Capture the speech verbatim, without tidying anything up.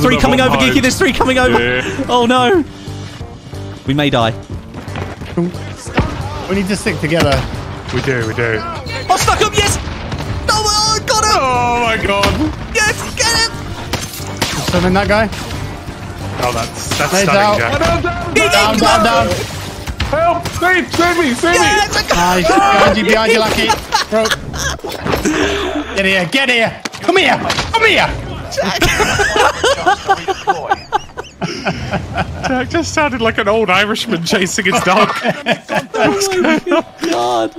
There's three coming over, Geeky. There's three coming over. Yeah. Oh, no. We may die. We need to stick together. We do, we do. Oh, stuck up, yes. No, oh, got him. Oh, my God. Yes, get him. Summon that guy. Oh, that's, that's stunning, out. Jack. Down, down, down, down, down, down. Help. Save, save me, save yeah, me. Nice. Behind you, behind you, Lucky. Bro. Get here, get here. Come here. Come here. Jack. Jack just sounded like an old Irishman chasing his dog. Oh my God.